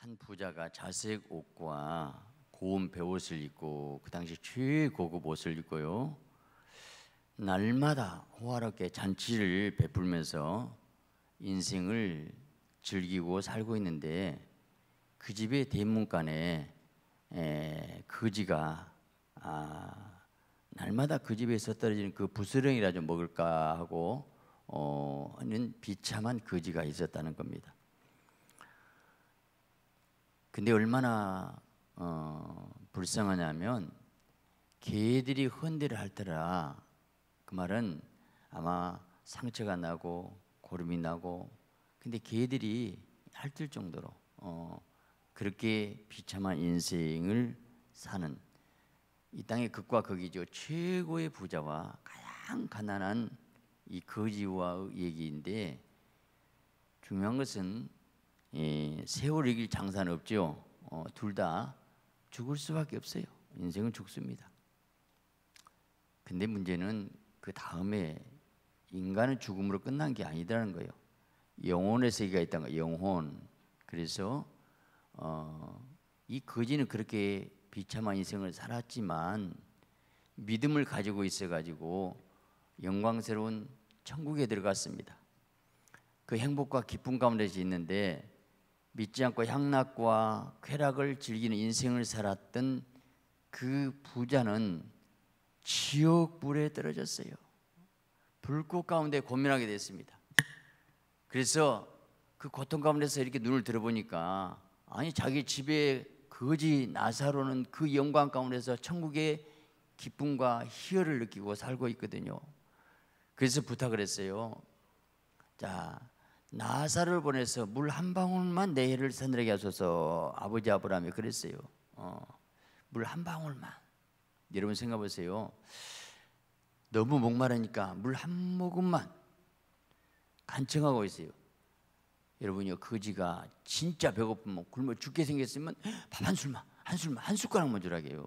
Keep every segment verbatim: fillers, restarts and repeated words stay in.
한 부자가 자색 옷과 고운 베옷을 입고 그 당시 최고급 옷을 입고요, 날마다 호화롭게 잔치를 베풀면서 인생을 즐기고 살고 있는데, 그 집의 대문간에 에, 거지가 아, 날마다 그 집에서 떨어지는 그 부스렁이라 좀 먹을까 하고 어, 하는 비참한 거지가 있었다는 겁니다. 근데 얼마나 어, 불쌍하냐면 개들이 헌대를 할 때라, 그 말은 아마 상처가 나고 고름이 나고, 근데 개들이 핥을 정도로 어, 그렇게 비참한 인생을 사는, 이 땅의 극과 극이죠. 최고의 부자와 가장 가난한 이 거지와의 얘기인데, 중요한 것은 예, 세월이 길 장사는 없죠. 어, 둘 다 죽을 수밖에 없어요. 인생은 죽습니다. 근데 문제는 그 다음에 인간은 죽음으로 끝난 게 아니라는 거예요. 영혼의 세계가 있다는 거예요. 영혼. 그래서 어, 이 거지는 그렇게 비참한 인생을 살았지만 믿음을 가지고 있어가지고 영광스러운 천국에 들어갔습니다. 그 행복과 기쁨 가운데 있는데, 믿지 않고 향락과 쾌락을 즐기는 인생을 살았던 그 부자는 지옥불에 떨어졌어요. 불꽃 가운데 고민하게 됐습니다. 그래서 그 고통 가운데서 이렇게 눈을 들어보니까, 아니 자기 집에 거지 나사로는 그 영광 가운데서 천국의 기쁨과 희열을 느끼고 살고 있거든요. 그래서 부탁을 했어요. 자, 나사로를 보내서 물 한 방울만 내 해를 서늘하게 하소서. 아버지 아브라함이 그랬어요. 어, 물 한 방울만. 여러분 생각해 보세요. 너무 목마르니까 물 한 모금만 간청하고 있어요. 여러분요, 거지가 진짜 배고프면, 굶어 죽게 생겼으면 밥 한 술만, 한 술만, 한 숟가락만 주라게요.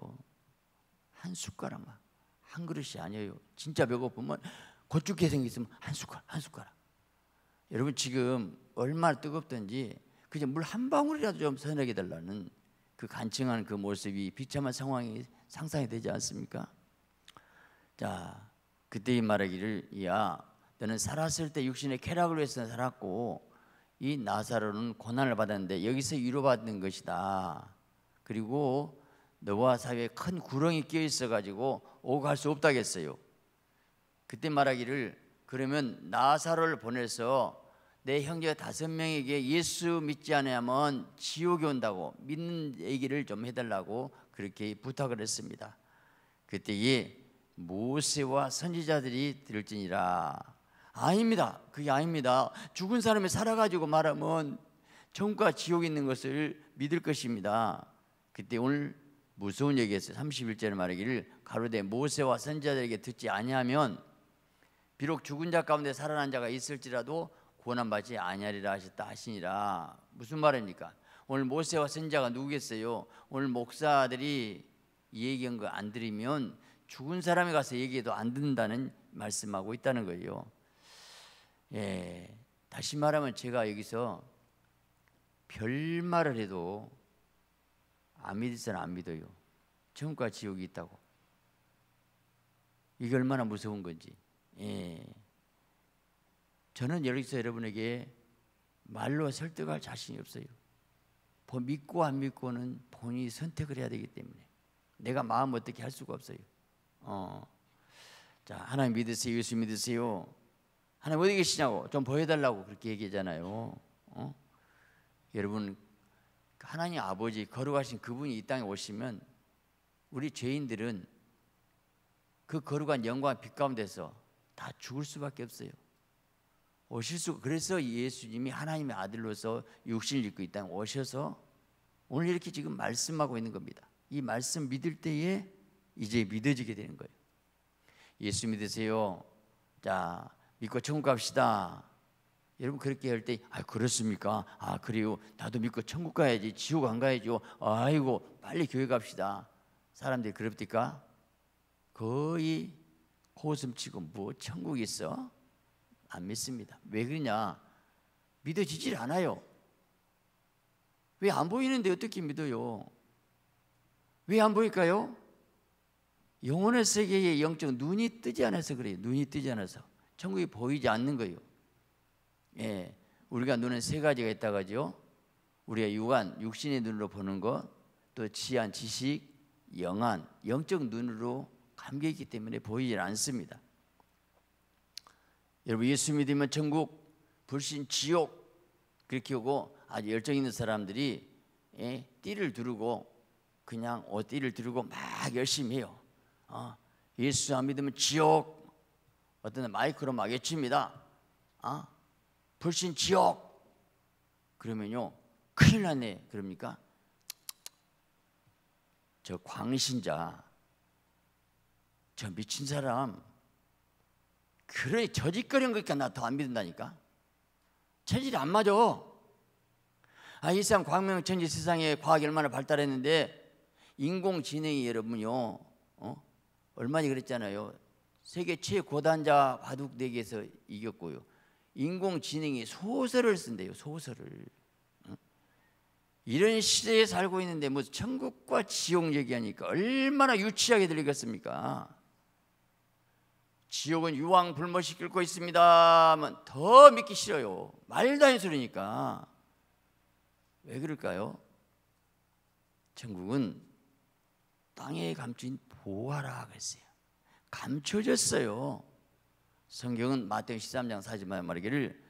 한 숟가락만. 한 그릇이 아니에요. 진짜 배고프면, 곧 죽게 생겼으면 한 숟가락, 한 숟가락. 여러분 지금 얼마나 뜨겁든지 그냥 물 한 방울이라도 좀 서늘하게 달라는 그 간청하는 그 모습이 비참한 상황이 상상이 되지 않습니까? 자, 그때 이 말하기를, 야, 너는 살았을 때 육신의 쾌락을 위해서 살았고 이 나사로는 고난을 받았는데 여기서 위로받는 것이다. 그리고 너와 사회에 큰 구렁이 끼어 있어가지고 오갈 수 없다겠어요. 그때 말하기를, 그러면 나사로를 보내서 내 형제 다섯 명에게 예수 믿지 않으면 지옥에 온다고 믿는 얘기를 좀 해달라고 그렇게 부탁을 했습니다. 그때에 모세와 선지자들이 들을지니라. 아닙니다. 그게 아닙니다. 죽은 사람이 살아가지고 말하면 천국과 지옥이 있는 것을 믿을 것입니다. 그때 오늘 무서운 얘기했어요. 삼십일 절에 말하기를, 가로되 모세와 선지자들에게 듣지 아니하면 비록 죽은 자 가운데 살아난 자가 있을지라도 고난받지 아니하리라 하셨다 하시니라. 무슨 말입니까? 오늘 모세와 선지자가 누구겠어요? 오늘 목사들이 얘기한 거 안 들으면 죽은 사람이 가서 얘기해도 안 듣는다는 말씀하고 있다는 거예요. 예, 다시 말하면 제가 여기서 별말을 해도 안 믿을 사람 안 믿어요. 천국과 지옥이 있다고. 이게 얼마나 무서운 건지. 예, 저는 여기서 여러분에게 말로 설득할 자신이 없어요. 믿고 안 믿고는 본인이 선택을 해야 되기 때문에 내가 마음 어떻게 할 수가 없어요. 어, 자, 하나님 믿으세요, 예수 믿으세요. 하나님 어디 계시냐고 좀 보여달라고 그렇게 얘기하잖아요. 어? 여러분, 하나님 아버지 거룩하신 그분이 이 땅에 오시면 우리 죄인들은 그 거룩한 영광의 빛 가운데서 다 죽을 수밖에 없어요. 오실 수. 그래서 예수님이 하나님의 아들로서 육신을 입고 이 땅에 오셔서 오늘 이렇게 지금 말씀하고 있는 겁니다. 이 말씀 믿을 때에 이제 믿어지게 되는 거예요. 예수 믿으세요. 자, 믿고 천국 갑시다. 여러분 그렇게 할 때, 아 그렇습니까? 아 그래요. 나도 믿고 천국 가야지. 지옥 안 가야죠. 아이고 빨리 교회 갑시다. 사람들이 그럽니까? 거의 고슴치고 뭐 천국 있어? 안 믿습니다. 왜 그러냐? 믿어지질 않아요. 왜 안 보이는데 어떻게 믿어요? 왜 안 보일까요? 영혼의 세계의 영적 눈이 뜨지 않아서 그래요. 눈이 뜨지 않아서 천국이 보이지 않는 거예요. 예, 우리가 눈은 세 가지가 있다가죠. 우리가 육안, 육신의 눈으로 보는 것, 또 지안, 지식, 영안, 영적 눈으로 감겨 있기 때문에 보이질 않습니다. 여러분, 예수 믿으면 천국, 불신 지옥 그렇게 오고, 아주 열정 있는 사람들이 예, 띠를 두르고 그냥 옷 띠를 두르고 막 열심히 해요. 어, 예수 안 믿으면 지옥, 어떤 마이크로 막 외칩니다. 아, 불신 지옥 그러면요 큰일 났네. 그럽니까? 저 광신자, 저 미친 사람, 그래 저짓거리는 거니까 나 더 안 믿는다니까. 체질이 안 맞아. 아, 이 사람 광명천지 세상에 과학이 얼마나 발달했는데 인공지능이 여러분요, 어? 얼마나 그랬잖아요. 세계 최고단자 바둑 대기에서 이겼고요. 인공지능이 소설을 쓴대요. 소설을. 어? 이런 시대에 살고 있는데 무슨 천국과 지옥 얘기하니까 얼마나 유치하게 들리겠습니까? 지옥은 유황 불못이 끓고 있습니다 하면 더 믿기 싫어요. 말도 안 되는 소리니까. 왜 그럴까요? 천국은 땅에 감춘 보화라 그랬어요. 감춰졌어요. 성경은 마태복음 십삼 장 사십만 말하기를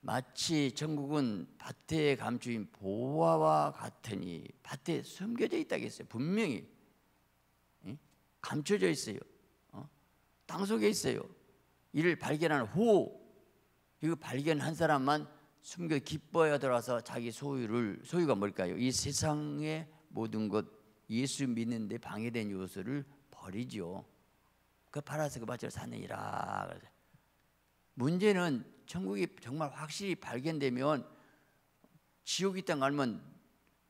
마치 천국은 밭에 감추인 보화와 같으니, 밭에 숨겨져 있다고 했어요. 분명히 감춰져 있어요. 어? 땅 속에 있어요. 이를 발견한 후, 이거 발견한 사람만 숨겨 기뻐하여 들어와서 자기 소유를, 소유가 뭘까요? 이 세상의 모든 것, 예수 믿는데 방해된 요소를 버리죠. 그 팔아서 그 밭을 사느니라. 문제는 천국이 정말 확실히 발견되면 지옥이 있다는 걸 알면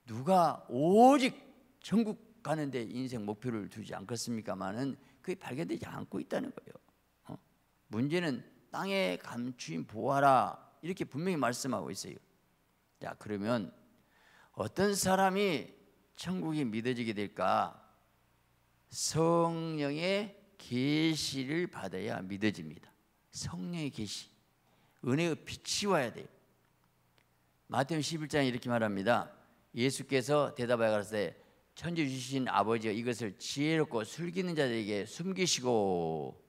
누가 오직 천국 가는데 인생 목표를 두지 않겠습니까만은 그게 발견되지 않고 있다는 거예요. 어? 문제는 땅에 감추인 보아라 이렇게 분명히 말씀하고 있어요. 자, 그러면 어떤 사람이 천국이 믿어지게 될까? 성령의 계시를 받아야 믿어집니다. 성령의 계시, 은혜의 빛이 와야 돼요. 마태복음 십일 장에 이렇게 말합니다. 예수께서 대답하여 가라사대, 천지 주신 아버지여 이것을 지혜롭고 슬기는 자들에게 숨기시고.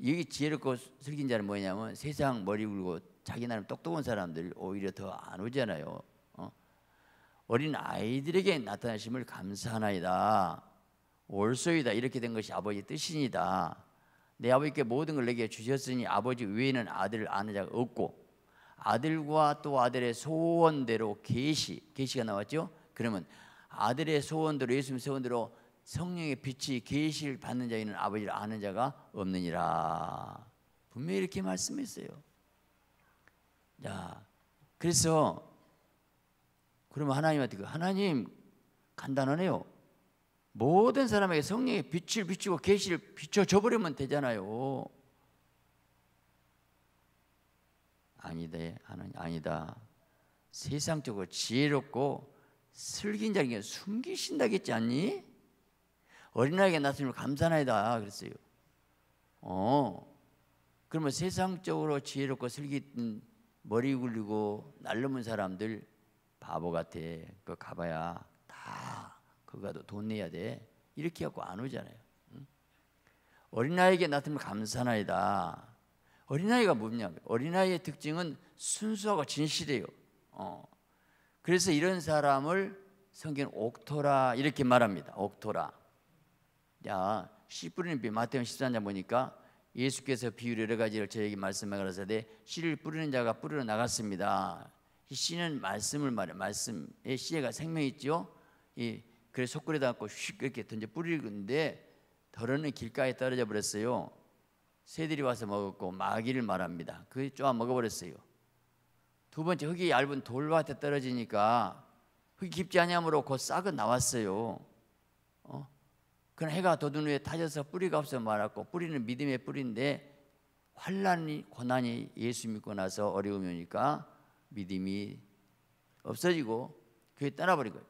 여기 지혜롭고 슬기는 자는 뭐냐면 세상 머리 굴고 자기 나름 똑똑한 사람들 오히려 더 안 오잖아요. 어? 어린 아이들에게 나타나심을 감사하나이다. 올소이다. 이렇게 된 것이 아버지 뜻이니다. 내 아버지께 모든 걸 내게 주셨으니 아버지 외에는 아들을 아는 자가 없고, 아들과 또 아들의 소원대로 계시, 계시가 나왔죠. 그러면 아들의 소원대로, 예수님의 소원대로 성령의 빛이 계시를 받는 자에는 아버지를 아는 자가 없느니라. 분명히 이렇게 말씀했어요. 자, 그래서 그러면 하나님한테, 하나님 간단하네요. 모든 사람에게 성령의 빛을 비추고 계시를 비춰줘 버리면 되잖아요. 아니다, 하나님, 아니다. 세상적으로 지혜롭고 슬긴 자에게 숨기신다겠지 않니? 어린아이에게 나타나심을 감사하나이다 그랬어요. 어, 그러면 세상적으로 지혜롭고 슬긴 머리 굴리고 날름은 사람들 바보 같아. 그거 가봐야 다 그거 가도 돈 내야 돼. 이렇게 해갖고 안 오잖아요. 응? 어린아이에게 나타나심을 감사하나이다. 어린아이가 뭐냐? 어린아이의 특징은 순수하고 진실해요. 어. 그래서 이런 사람을 성경은 옥토라 이렇게 말합니다. 옥토라. 야, 씨 뿌리는 비, 마태복음 십삼 장 보니까 예수께서 비유를 여러 가지를 저에게 말씀하여 가라사대 씨를 뿌리는 자가 뿌리러 나갔습니다. 이 씨는 말씀을 말해, 말씀의 씨가 생명이 있죠. 이 그래서 속구리에다 갖고 휙 이렇게 던져 뿌리는데 덜어는 길가에 떨어져 버렸어요. 새들이 와서 먹었고 마귀를 말합니다. 그게 쪼아 먹어버렸어요. 두 번째, 흙이 얇은 돌밭에 떨어지니까 흙이 깊지 아니하므로 곧 싹은 나왔어요. 어? 그러나 해가 돋은 후에 타져서 뿌리가 없어 말았고, 뿌리는 믿음의 뿌리인데 환란이, 고난이 예수 믿고 나서 어려움이니까 믿음이 없어지고 교회 떠나버린 거예요.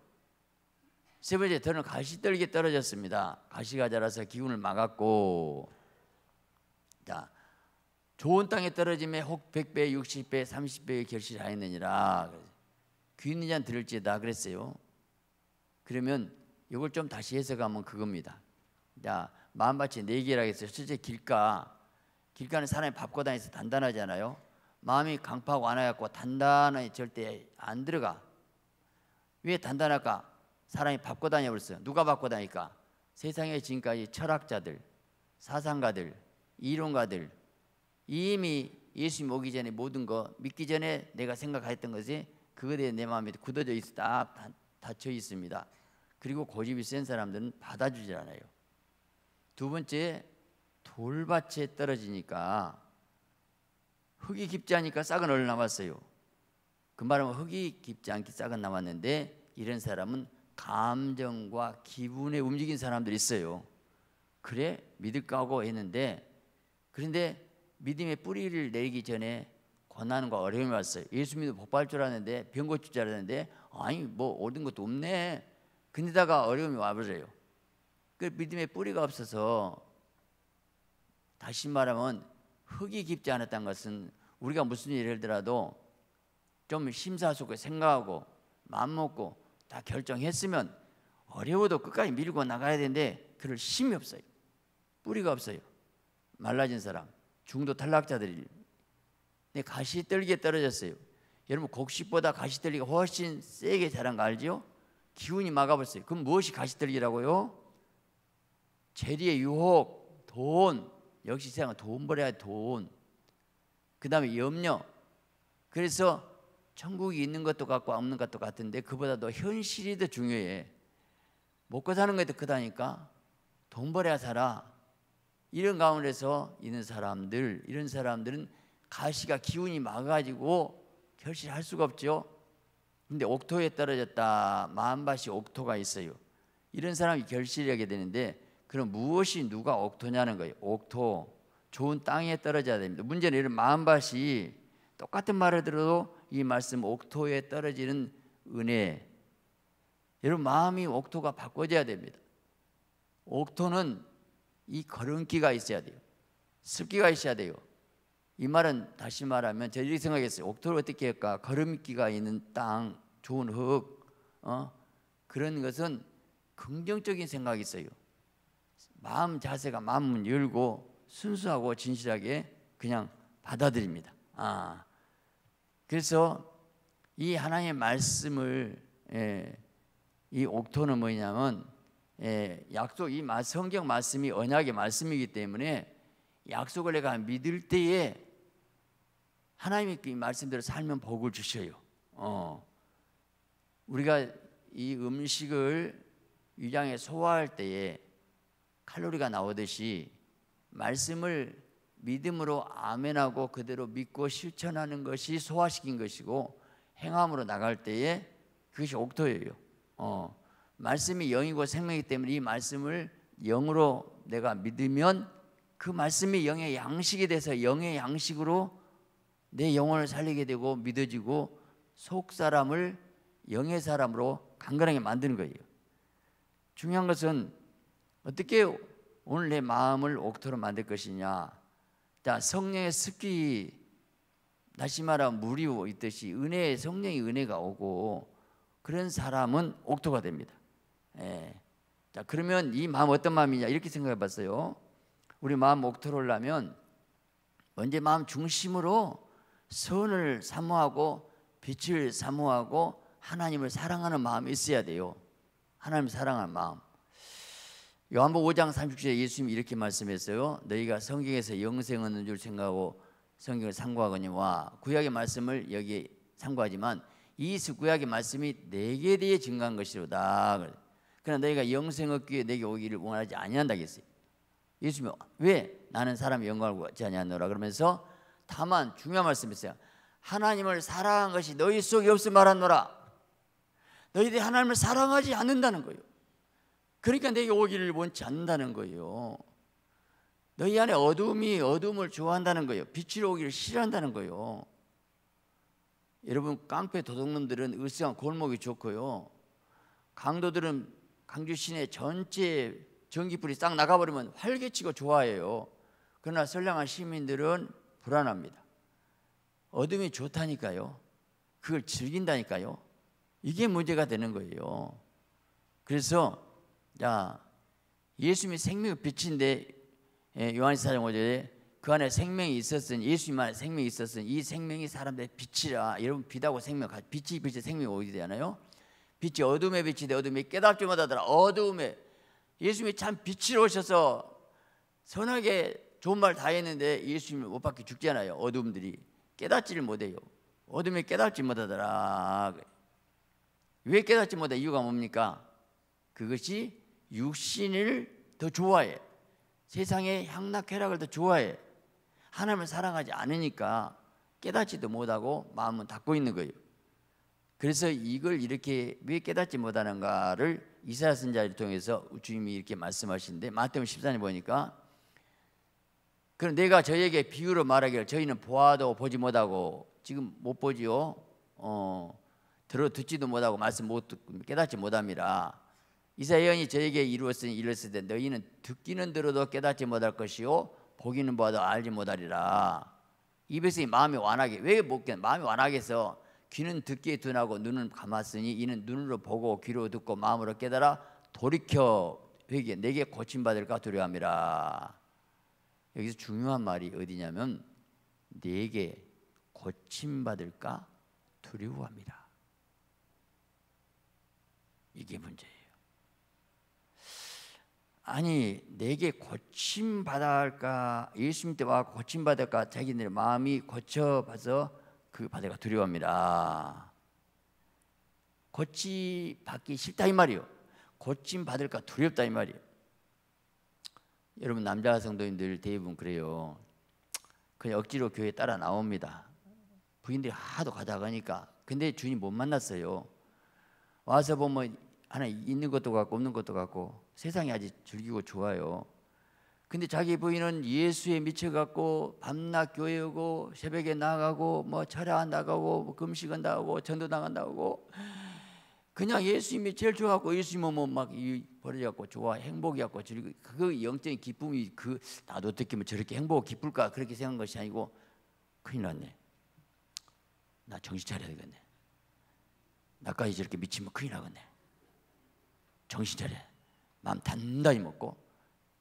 세 번째, 더는 가시떨기에 떨어졌습니다. 가시가 자라서 기운을 막았고, 자, 좋은 땅에 떨어짐에 혹 백 배, 육십 배, 삼십 배의 결실하였느니라. 귀 있는 자는 들을지다 그랬어요. 그러면 이걸 좀 다시 해석하면 그겁니다. 자, 마음밭이 네 개라고 했어요. 첫째, 길가. 길가는 사람이 밟고 다니면서 단단하잖아요. 마음이 강파하고 안 와갖고 단단하게 절대 안 들어가. 왜 단단할까? 사람이 밟고 다녀버렸어요. 누가 밟고 다니까? 세상에 지금까지 철학자들, 사상가들, 이론가들, 이미 예수님 오기 전에 모든 거 믿기 전에 내가 생각했던 것이 그거에 대해 내 마음이 굳어져 있어 다 닫혀 있습니다. 그리고 고집이 센 사람들은 받아주질 않아요. 두 번째, 돌밭에 떨어지니까 흙이 깊지 않으니까 싹은 얼른 남았어요. 그 말은 흙이 깊지 않게 싹은 남았는데 이런 사람은 감정과 기분에 움직인 사람들이 있어요. 그래 믿을까 하고 했는데, 그런데 믿음의 뿌리를 내리기 전에 고난과 어려움이 왔어요. 예수 믿어 복 받을 줄 알았는데, 병 고칠 줄 알았는데 아니 뭐 얻은 것도 없네. 근데다가 어려움이 와버려요. 그 믿음의 뿌리가 없어서, 다시 말하면 흙이 깊지 않았다는 것은 우리가 무슨 일을 하더라도 좀 심사숙고 생각하고 마음먹고 다 결정했으면 어려워도 끝까지 밀고 나가야 되는데 그럴 힘이 없어요. 뿌리가 없어요. 말라진 사람, 중도 탈락자들이 가시떨기에 떨어졌어요. 여러분, 곡식보다 가시떨기가 훨씬 세게 자란 거 알죠? 기운이 막아버렸어요. 그럼 무엇이 가시떨기라고요? 재리의 유혹, 돈. 역시 세상은 돈 벌어야 돈. 그 다음에 염려. 그래서 천국이 있는 것도 같고 없는 것도 같은데 그보다 더 현실이 더 중요해. 먹고 사는 것도 크다니까. 돈 벌어야 살아. 이런 가운데서 있는 사람들, 이런 사람들은 가시가 기운이 막아가지고 결실할 수가 없죠. 근데 옥토에 떨어졌다. 마음밭이 옥토가 있어요. 이런 사람이 결실을 하게 되는데, 그럼 무엇이 누가 옥토냐는 거예요. 옥토, 좋은 땅에 떨어져야 됩니다. 문제는 이런 마음밭이 똑같은 말을 들어도 이 말씀 옥토에 떨어지는 은혜. 여러분, 마음이 옥토가 바꿔져야 됩니다. 옥토는 이 걸음기가 있어야 돼요. 습기가 있어야 돼요. 이 말은 다시 말하면 제가 이렇게 생각했어요. 옥토를 어떻게 할까? 걸음기가 있는 땅, 좋은 흙, 어? 그런 것은 긍정적인 생각이 있어요. 마음 자세가 마음을 열고 순수하고 진실하게 그냥 받아들입니다. 아, 그래서 이 하나님의 말씀을, 예, 이 옥토는 뭐냐면, 예, 약속, 이 성경 말씀이 언약의 말씀이기 때문에 약속을 내가 믿을 때에 하나님이 그 말씀대로 살면 복을 주셔요. 어. 우리가 이 음식을 위장에 소화할 때에 칼로리가 나오듯이 말씀을 믿음으로 아멘하고 그대로 믿고 실천하는 것이 소화시킨 것이고, 행함으로 나갈 때에 그것이 옥토예요. 어. 말씀이 영이고 생명이기 때문에 이 말씀을 영으로 내가 믿으면 그 말씀이 영의 양식이 돼서 영의 양식으로 내 영혼을 살리게 되고 믿어지고 속 사람을 영의 사람으로 강건하게 만드는 거예요. 중요한 것은 어떻게 오늘 내 마음을 옥토로 만들 것이냐. 자, 성령의 습기, 다시 말하면 물이 있듯이 은혜의 성령의 은혜가 오고 그런 사람은 옥토가 됩니다. 예. 자, 그러면 이 마음 어떤 마음이냐 이렇게 생각해 봤어요. 우리 마음 옥토로 올라면 먼저 마음 중심으로 선을 사모하고 빛을 사모하고 하나님을 사랑하는 마음이 있어야 돼요. 하나님을 사랑하는 마음. 요한복음 오 장 삼십칠 절에 예수님이 이렇게 말씀했어요. 너희가 성경에서 영생을 얻는 줄 생각하고 성경을 상고하거니와. 구약의 말씀을 여기에 상고하지만 이 구약의 말씀이 내게 대해 증거한 것이로다. 그러나 너희가 영생 얻기 위해 내게 오기를 원하지 아니한다고 했어요. 예수님이 왜 나는 사람의 영광을 얻지 아니하노라 그러면서 다만 중요한 말씀이 있어요. 하나님을 사랑한 것이 너희 속에 없음 말하노라. 너희들이 하나님을 사랑하지 않는다는 거예요. 그러니까 내게 오기를 원치 않는다는 거예요. 너희 안에 어둠이 어둠을 좋아한다는 거예요. 빛으로 오기를 싫어한다는 거예요. 여러분, 깡패 도둑놈들은 으쌰한 골목이 좋고요, 강도들은 강주 시내 전체에 전기불이 싹 나가버리면 활개치고 좋아해요. 그러나 선량한 시민들은 불안합니다. 어둠이 좋다니까요. 그걸 즐긴다니까요. 이게 문제가 되는 거예요. 그래서 야, 예수님이 생명의 빛인데, 요한일서 사 장 오 절에 그 안에 생명이 있었으니, 예수님 안에 생명이 있었으니 이 생명이 사람들의 빛이라. 여러분, 빛하고 생명, 빛이 빛의 생명이 어디 되나요? 빛이 어둠의 빛이 되 어둠이 깨닫지 못하더라. 어둠에 예수님이 참 빛으로 오셔서 선하게 좋은 말 다 했는데 예수님을 못 받게 죽잖아요. 어둠들이 깨닫지를 못해요. 어둠이 깨닫지 못하더라. 왜 깨닫지 못해? 이유가 뭡니까? 그것이 육신을 더 좋아해. 세상의 향락쾌락을 더 좋아해. 하나님을 사랑하지 않으니까 깨닫지도 못하고 마음은 닫고 있는 거예요. 그래서 이걸 이렇게 왜 깨닫지 못하는가를 이사야 선지자를 통해서 주님이 이렇게 말씀하시는데, 마태복음 십사 장에 보니까 그럼 내가 저에게 비유로 말하기를 저희는 보아도 보지 못하고, 지금 못 보지요, 어, 들어 듣지도 못하고 말씀 못 듣고 깨닫지 못합니다. 이사야 예언이 저에게 이루었으니 이랬을 때 너희는 듣기는 들어도 깨닫지 못할 것이요 보기는 보아도 알지 못하리라. 이 백성이 마음이 완하게, 왜 못 깨? 마음이 완하게서 귀는 듣기에 둔하고 눈은 감았으니 이는 눈으로 보고 귀로 듣고 마음으로 깨달아 돌이켜 회개 내게 고침받을까 두려워함이라. 여기서 중요한 말이 어디냐면 내게 고침받을까 두려워합니다. 이게 문제예요. 아니, 내게 고침받을까, 예수님 때 와 고침받을까, 자기들 마음이 고쳐봐서 그 받을까 두려워합니다. 고침받기 싫다 이 말이요. 고침받을까 두렵다 이 말이요. 여러분, 남자 성도님들 대부분 그래요. 그냥 억지로 교회에 따라 나옵니다. 부인들이 하도 가져가니까. 근데 주님 못 만났어요. 와서 보면 하나 있는 것도 같고 없는 것도 같고 세상이 아주 즐기고 좋아요. 근데 자기 부인은 예수에 미쳐갖고 밤낮 교회 오고 새벽에 나가고 뭐 철야 나가고 뭐 금식은 나가고 전도 나간다고, 그냥 예수님이 제일 좋아하고 예수님은 뭐 막 버려갖고 좋아 행복이갖고 즐기고, 그 영적인 기쁨이 그 나도 어떻게 뭐 저렇게 행복하고 기쁠까 그렇게 생각한 것이 아니고, 큰일 났네, 나 정신 차려야 되겠네, 나까지 저렇게 미치면 큰일 나겠네, 정신 차려, 마음 단단히 먹고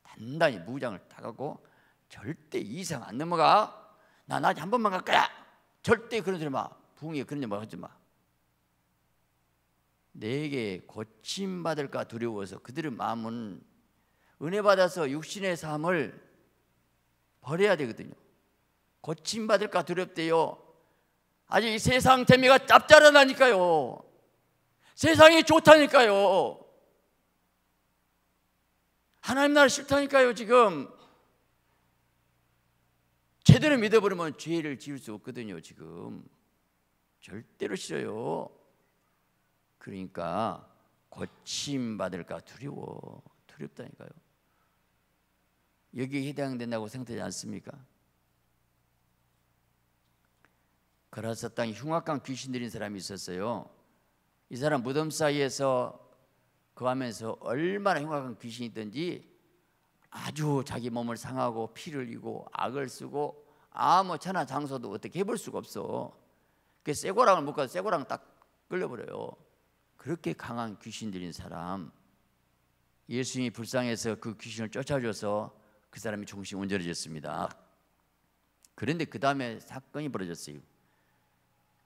단단히 무장을 다 갖고 절대 이상 안 넘어가, 나 낮에 한 번만 갈 거야, 절대 그런 소리 마, 부흥에 그런 소리 마, 하지 마. 내게 고침받을까 두려워서 그들의 마음은 은혜 받아서 육신의 삶을 버려야 되거든요. 고침받을까 두렵대요. 아직 이 세상 재미가 짭짤하다니까요. 세상이 좋다니까요. 하나님 나라 싫다니까요. 지금 제대로 믿어버리면 죄를 지을 수 없거든요. 지금 절대로 싫어요. 그러니까 고침받을까 두려워, 두렵다니까요. 여기에 해당된다고 생각되지 않습니까? 그라사 땅에 흉악한 귀신 들인 사람이 있었어요. 이 사람 무덤 사이에서 거하면서 얼마나 흉악한 귀신이 있든지 아주 자기 몸을 상하고 피를 흘리고 악을 쓰고 아무 천하 장소도 어떻게 해볼 수가 없어. 그래서 쇠고랑을 못 가서 쇠고랑 딱 끌려버려요. 그렇게 강한 귀신 들린 사람, 예수님이 불쌍해서 그 귀신을 쫓아줘서 그 사람이 정신 온전해졌습니다. 그런데 그 다음에 사건이 벌어졌어요.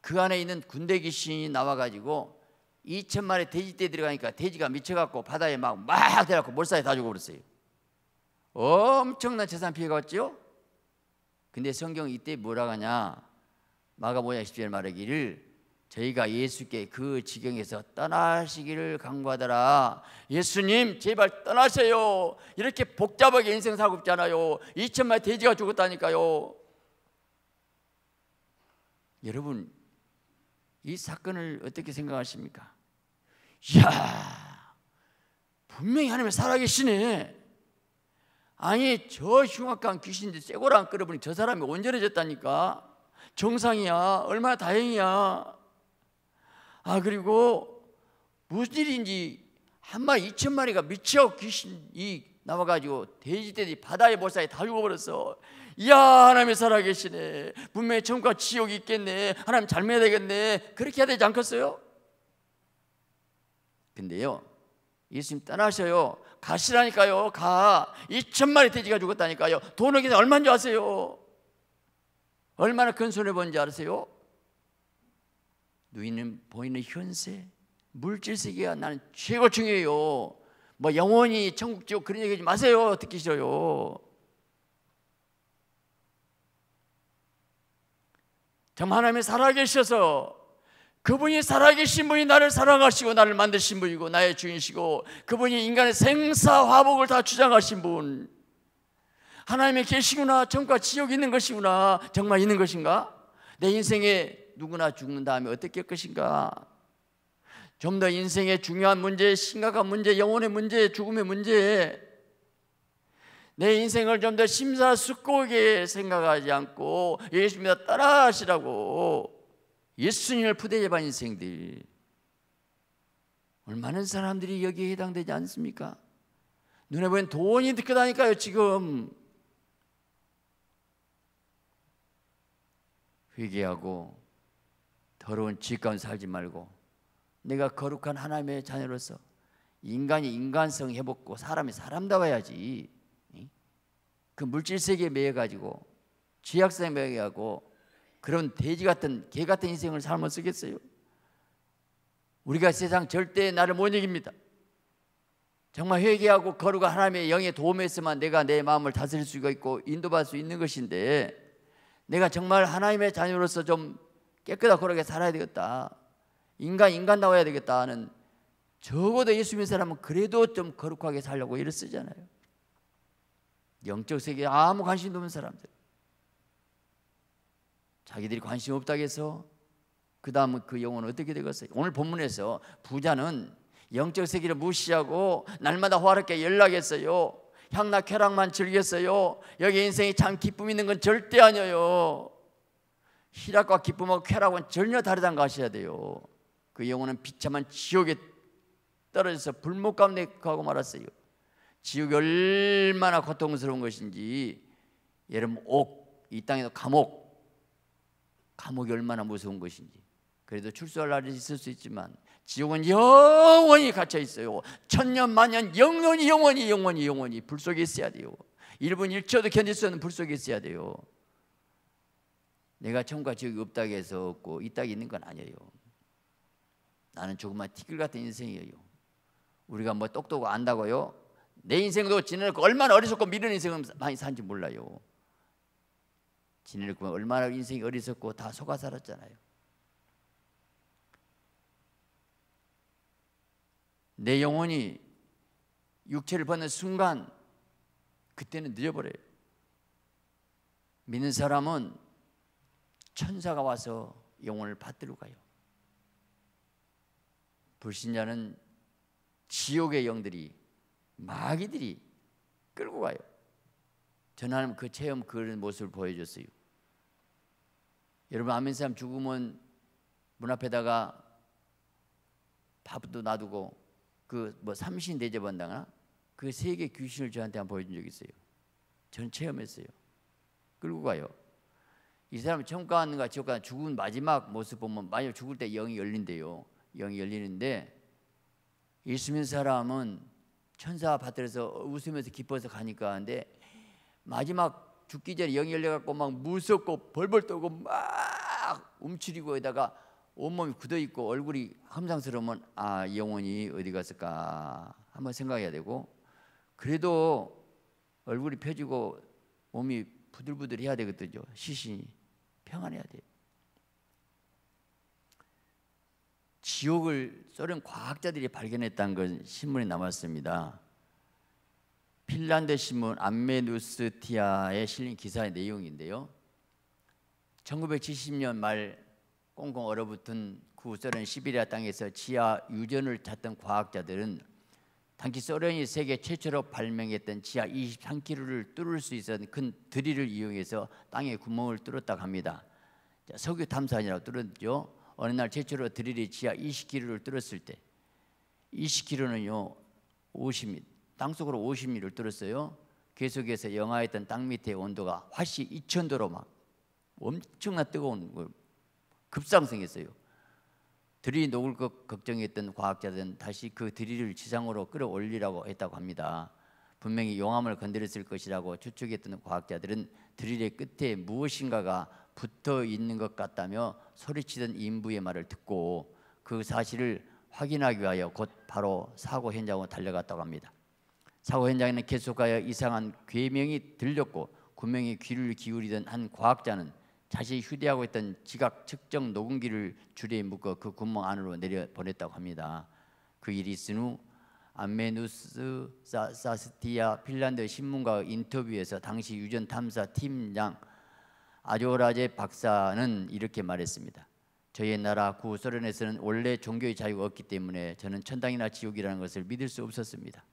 그 안에 있는 군대 귀신이 나와가지고 이천만의 돼지떼에 들어가니까 돼지가 미쳐갖고 바다에 막 막 돼갖고 몰살에 다 죽어버렸어요. 엄청난 재산 피해가 왔죠. 근데 성경 이때 뭐라고 하냐, 마가복음 십칠 절 말하기를 저희가 예수께 그 지경에서 떠나시기를 간구하더라. 예수님 제발 떠나세요. 이렇게 복잡하게 인생 살고 있잖아요. 이천만 돼지가 죽었다니까요. 여러분, 이 사건을 어떻게 생각하십니까? 이야, 분명히 하나님이 살아계시네. 아니, 저 흉악한 귀신들 쇠고랑 끌어보니 저 사람이 온전해졌다니까. 정상이야. 얼마나 다행이야. 아, 그리고 무슨 일인지 한 마리 이천 마리가 미쳐 귀신이 나와가지고 돼지떼들이 바다에 몰살에 다 죽어버렸어. 이야, 하나님이 살아계시네. 분명히 천국과 지옥이 있겠네. 하나님 잘 믿어야 되겠네. 그렇게 해야 되지 않겠어요? 근데요, 예수님 떠나셔요. 가시라니까요. 가. 이천 마리 돼지가 죽었다니까요. 돈은 그냥 얼마인 줄 아세요? 얼마나 큰 손해본지 아세요? 눈에 보이는 현세, 물질세계가 나는 최고 중요해요. 뭐 영원히 천국 지옥 그런 얘기 하지 마세요. 듣기 싫어요. 정말 하나님이 살아계셔서, 그분이 살아계신 분이 나를 사랑하시고 나를 만드신 분이고 나의 주인이시고, 그분이 인간의 생사화복을 다 주장하신 분, 하나님이 계시구나, 천국과 지옥이 있는 것이구나, 정말 있는 것인가, 내 인생에 누구나 죽는 다음에 어떻게 할 것인가, 좀 더 인생의 중요한 문제, 심각한 문제, 영혼의 문제, 죽음의 문제, 내 인생을 좀 더 심사숙고하게 생각하지 않고 예수님을 따라하시라고. 예수님을 부대접한 인생들, 얼마나 사람들이 여기에 해당되지 않습니까? 눈에 보이는 돈이 느껴다니까요. 지금 회개하고 더러운 죄 가운데 살지 말고, 내가 거룩한 하나님의 자녀로서 인간이 인간성 회복고 사람이 사람다워야지, 그 물질세계에 매여가지고 죄악성에 매여가고 그런 돼지 같은 개 같은 인생을 살면 쓰겠어요? 우리가 세상 절대 나를 못 이깁니다. 정말 회개하고 거룩한 하나님의 영의 도움에 있으면 내가 내 마음을 다스릴 수가 있고 인도받을 수 있는 것인데, 내가 정말 하나님의 자녀로서 좀 깨끗하고 거룩하게 살아야 되겠다, 인간 인간다워야 되겠다 하는, 적어도 예수 믿는 사람은 그래도 좀 거룩하게 살려고 일을 쓰잖아요. 영적 세계에 아무 관심도 없는 사람들, 자기들이 관심 없다고 해서 그 다음 그 영혼은 어떻게 되겠어요? 오늘 본문에서 부자는 영적 세계를 무시하고 날마다 화롭게 연락했어요. 향락 쾌락만 즐겼어요. 여기 인생이 참 기쁨 있는 건 절대 아니에요. 희락과 기쁨하고 쾌락은 전혀 다르다는 거 아셔야 돼요. 그 영혼은 비참한 지옥에 떨어져서 불못 가운데 가고 말았어요. 지옥이 얼마나 고통스러운 것인지, 예를 들면 옥, 이 땅에도 감옥, 감옥이 얼마나 무서운 것인지. 그래도 출소할 날이 있을 수 있지만 지옥은 영원히 갇혀 있어요. 천년 만년 영원히 영원히 영원히 영원히 불 속에 있어야 돼요. 일 분 일 초도 견딜 수 없는 불 속에 있어야 돼요. 내가 천국과 지옥이 없다고 해서 없고 있다고 있는 건 아니에요. 나는 조그만 티끌 같은 인생이에요. 우리가 뭐 똑똑하고 안다고요? 내 인생도 지내놓고 얼마나 어리석고 미련 인생을 많이 산지 몰라요. 지내놓고 얼마나 인생이 어리석고 다 속아 살았잖아요. 내 영혼이 육체를 벗는 순간 그때는 늦어버려요. 믿는 사람은 천사가 와서 영혼을 받들고 가요. 불신자는 지옥의 영들이, 마귀들이 끌고 가요. 저는 하나님 그 체험, 그런 모습을 보여줬어요. 여러분, 아멘 사람 죽으면 문 앞에다가 밥도 놔두고 그 뭐 삼신 대접한다거나 그 세 개 귀신을 저한테 한번 보여준 적이 있어요. 전 체험했어요. 끌고 가요. 이 사람이 천국 가는가 지옥 가는가, 죽은 마지막 모습 보면, 만약 죽을 때 영이 열린대요. 영이 열리는데 예수 믿는 사람은 천사 밭들에서 웃으면서 기뻐서 가니까 하는데, 마지막 죽기 전에 영이 열려갖고 막 무섭고 벌벌 떨고 막 움츠리고에다가 온몸이 굳어있고 얼굴이 험상스러우면, 아, 영혼이 어디 갔을까 한번 생각해야 되고, 그래도 얼굴이 펴지고 몸이 부들부들해야 되거든요. 시신이 평안해야 돼요. 지옥을 소련 과학자들이 발견했다는 건 신문에 남았습니다. 핀란드 신문 암메누스티아에 실린 기사의 내용인데요, 천구백칠십 년 말 꽁꽁 얼어붙은 구소련 시베리아 땅에서 지하 유전을 찾던 과학자들은 당시 소련이 세계 최초로 발명했던 지하 이십삼 킬로미터를 뚫을 수 있었던 큰 드릴을 이용해서 땅에 구멍을 뚫었다고 합니다. 석유 탐사하느라고 뚫었죠. 어느 날 최초로 드릴이 지하 이십 킬로미터를 뚫었을 때 이십 킬로미터는요 오십 미터, 땅속으로 오십 미터를 뚫었어요. 계속해서 영하였던 땅 밑의 온도가 화씨 이천 도로 막 엄청나 뜨거운 걸 급상승했어요. 드릴이 녹을 것 걱정했던 과학자들은 다시 그 드릴을 지상으로 끌어올리라고 했다고 합니다. 분명히 용암을 건드렸을 것이라고 추측했던 과학자들은 드릴의 끝에 무엇인가가 붙어 있는 것 같다며 소리치던 인부의 말을 듣고 그 사실을 확인하기 위하여 곧 바로 사고 현장으로 달려갔다고 합니다. 사고 현장에는 계속하여 이상한 괴명이 들렸고 분명히 귀를 기울이던 한 과학자는 자신이 휴대하고 있던 지각 측정 녹음기를 줄에 묶어 그 구멍 안으로 내려보냈다고 합니다. 그 일이 있은 후 안메누스 사, 사스티아 핀란드 신문과의 인터뷰에서 당시 유전탐사팀장 아조라제 박사는 이렇게 말했습니다. 저희 나라 구소련에서는 원래 종교의 자유가 없기 때문에 저는 천당이나 지옥이라는 것을 믿을 수 없었습니다.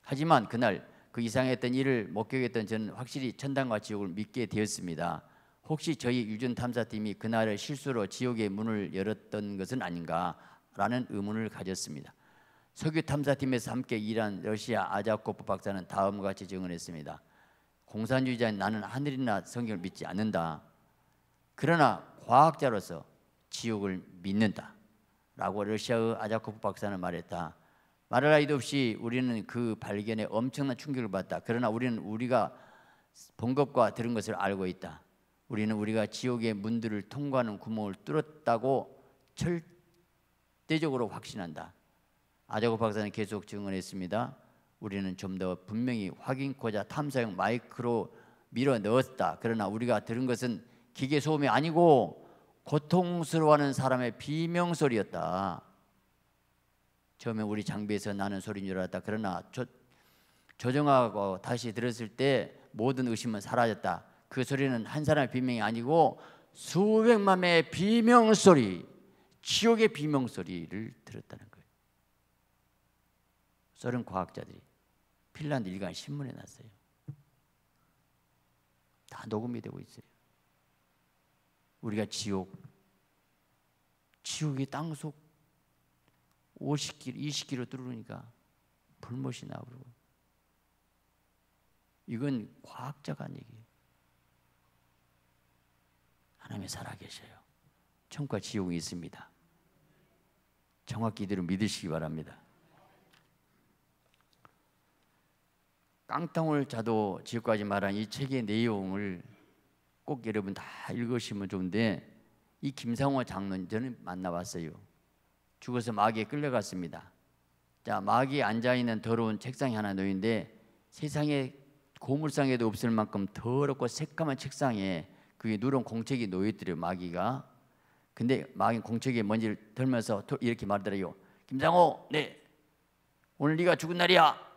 하지만 그날 그 이상했던 일을 목격했던 저는 확실히 천당과 지옥을 믿게 되었습니다. 혹시 저희 유전탐사팀이 그날의 실수로 지옥의 문을 열었던 것은 아닌가라는 의문을 가졌습니다. 석유탐사팀에서 함께 일한 러시아 아자코프 박사는 다음과 같이 증언했습니다. 공산주의자인 나는 하늘이나 성경을 믿지 않는다. 그러나 과학자로서 지옥을 믿는다 라고 러시아의 아자코프 박사는 말했다. 말할 나위도 없이 우리는 그 발견에 엄청난 충격을 받았다. 그러나 우리는 우리가 본 것과 들은 것을 알고 있다. 우리는 우리가 지옥의 문들을 통과하는 구멍을 뚫었다고 절대적으로 확신한다. 아자코 박사는 계속 증언했습니다. 우리는 좀 더 분명히 확인코자 탐사용 마이크로 밀어 넣었다. 그러나 우리가 들은 것은 기계 소음이 아니고 고통스러워하는 사람의 비명소리였다. 처음에 우리 장비에서 나는 소리인 줄 알았다. 그러나 조, 조정하고 다시 들었을 때 모든 의심은 사라졌다. 그 소리는 한 사람의 비명이 아니고 수백만의 비명소리, 지옥의 비명소리를 들었다는 거예요. 소련 과학자들이 핀란드 일간 신문에 났어요. 다 녹음이 되고 있어요. 우리가 지옥, 지옥이 땅속 오십 킬로미터, 이십 킬로미터 뚫으니까 불못이 나오고. 이건 과학자가 한 얘기예요. 하나님이 살아계셔요. 천국과 지옥이 있습니다. 정확히 이대로 믿으시기 바랍니다. 깡통을 자도 지옥까지 말한 이 책의 내용을 꼭 여러분 다 읽으시면 좋은데, 이 김상호 장로님 저는 만나봤어요. 죽어서 마귀에 끌려갔습니다. 자, 마귀에 앉아있는 더러운 책상이 하나 놓인데 세상에 고물상에도 없을 만큼 더럽고 새까만 책상에 그게 누런 공책이 놓여있더래요, 마귀가. 근데 마귀 공책에 먼지를 털면서 이렇게 말하더래요. 김상호, 네, 오늘 네가 죽은 날이야.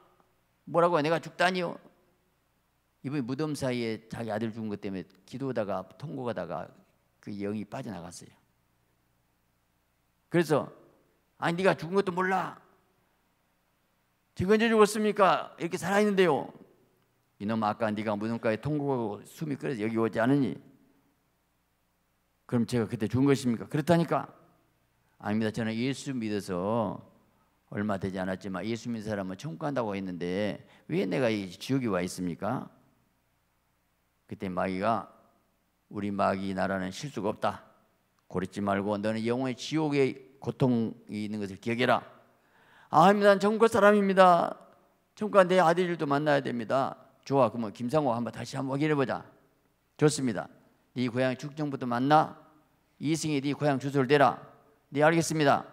뭐라고요? 내가 죽다니요? 이번에 무덤 사이에 자기 아들 죽은 것 때문에 기도하다가 통곡하다가 그 영이 빠져나갔어요. 그래서 아니 네가 죽은 것도 몰라. 지금 언제 죽었습니까? 이렇게 살아있는데요. 이놈 아까 네가 무덤가에 통곡하고 숨이 끓여서 여기 오지 않으니 그럼 제가 그때 죽은 것입니까? 그렇다니까. 아닙니다. 저는 예수 믿어서 얼마 되지 않았지만 예수 믿는 사람은 천국 간다고 했는데 왜 내가 이 지옥에 와 있습니까? 그때 마귀가 우리 마귀 나라는 실수가 없다. 고립지 말고 너는 영원히 지옥의 고통이 있는 것을 기억해라. 아닙니다. 난 천국 사람입니다. 천국과 내 아들들도 만나야 됩니다. 좋아. 그러면 김상호 한번 다시 한번 확인해보자. 좋습니다. 네 고향 충청부터 만나. 이승이 네 고향 주소를 대라. 네 알겠습니다.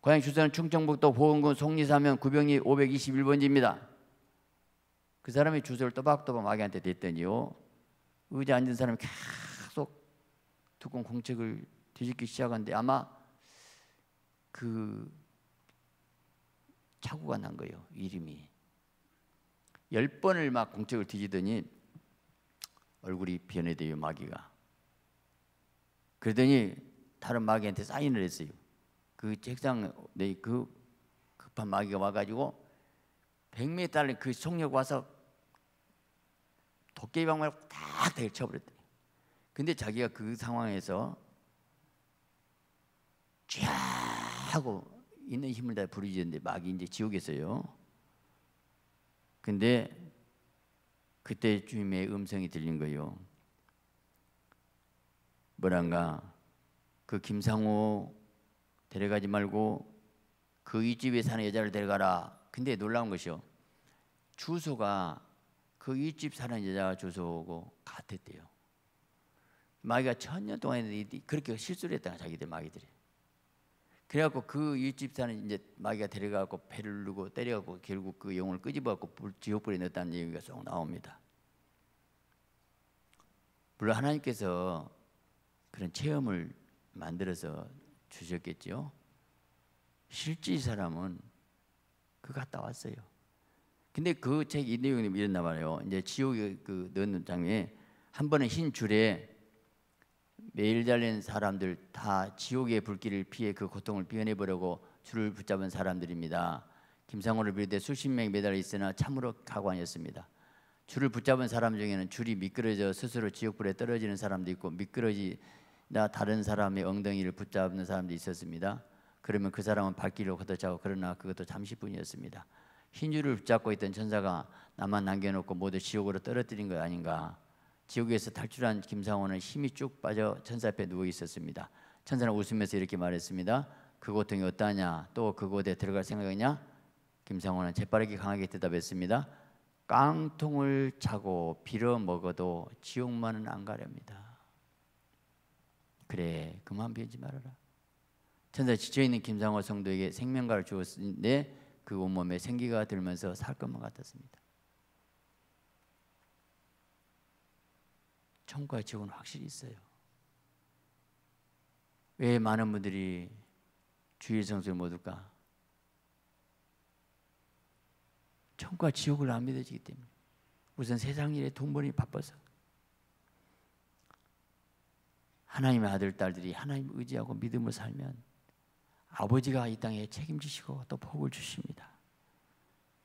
고향 주소는 충청북도 보은군 송리사면 구병리 오백이십일 번지입니다. 그 사람이 주소를 또박또박 마귀한테 댔더니요. 의자에 앉은 사람이 계속 두꺼운 공책을 뒤집기 시작하는데 아마 그 착오가 난 거예요. 이름이. 열 번을 막 공책을 뒤지더니 얼굴이 변해대요, 마귀가. 그러더니 다른 마귀한테 사인을 했어요. 그 책상 내 그 급한 마귀가 와가지고 백 미터를 그 속력 와서 도깨비 방망이로 딱 대를 쳐버렸대. 근데 자기가 그 상황에서 쫙 하고 있는 힘을 다 부르짖는데 마귀 이제 지옥에서요. 근데 그때 주님의 음성이 들린 거예요. 뭐란가? 그 김상호 데려가지 말고 그 윗집에 사는 여자를 데려가라. 근데 놀라운 것이요, 주소가 그 윗집 사는 여자 주소하고 같았대요. 마귀가 천년 동안에 그렇게 실수를 했다가 자기들 마귀들이. 그래갖고 그 윗집 사는 이제 마귀가 데려가고 배를 누르고 때려갖고 결국 그 영혼을 끄집어갖고 지옥불에 넣었다는 얘기가 쏙 나옵니다. 물론 하나님께서 그런 체험을 만들어서 주셨겠죠. 실제 이 사람은 그 갔다 왔어요. 근데 그 책 이 내용이 이랬나 봐요. 이제 지옥에 그 넣는 장면에 한 번은 흰 줄에 매일 달린 사람들 다 지옥의 불길을 피해 그 고통을 피해내보려고 줄을 붙잡은 사람들입니다. 김상호를 비롯해 수십 명이 매달려 있으나 참으로 가관이었습니다. 줄을 붙잡은 사람 중에는 줄이 미끄러져 스스로 지옥불에 떨어지는 사람도 있고 미끄러지나 다른 사람의 엉덩이를 붙잡는 사람도 있었습니다. 그러면 그 사람은 발길로 걷어차고, 그러나 그것도 잠시뿐이었습니다. 흰 줄을 붙잡고 있던 천사가 나만 남겨놓고 모두 지옥으로 떨어뜨린 것 아닌가. 지옥에서 탈출한 김상호는 힘이 쭉 빠져 천사 앞에 누워 있었습니다. 천사는 웃으면서 이렇게 말했습니다. 그 고통이 어떠하냐? 또 그곳에 들어갈 생각이냐? 김상호는 재빠르게 강하게 대답했습니다. 깡통을 차고 빌어 먹어도 지옥만은 안 가렵니다. 그래, 그만 빌지 말아라. 천사 지쳐있는 김상호 성도에게 생명과를 주었는데 그 온몸에 생기가 들면서 살 것만 같았습니다. 천국과 지옥은 확실히 있어요. 왜 많은 분들이 주일 성수를 못 올까? 천국과 지옥을 안 믿어지기 때문에, 우선 세상 일에 돈 벌이 바빠서. 하나님의 아들, 딸들이 하나님 의지하고 믿음을 살면 아버지가 이 땅에 책임지시고 또 복을 주십니다.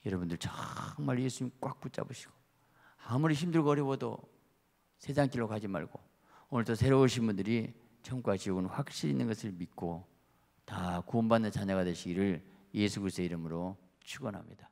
여러분들 정말 예수님 꽉 붙잡으시고, 아무리 힘들고 어려워도 세상 길로 가지 말고, 오늘도 새로 오신 분들이 천국과 지옥은 확실히 있는 것을 믿고 다 구원받는 자녀가 되시기를 예수 그리스도의 이름으로 축원합니다.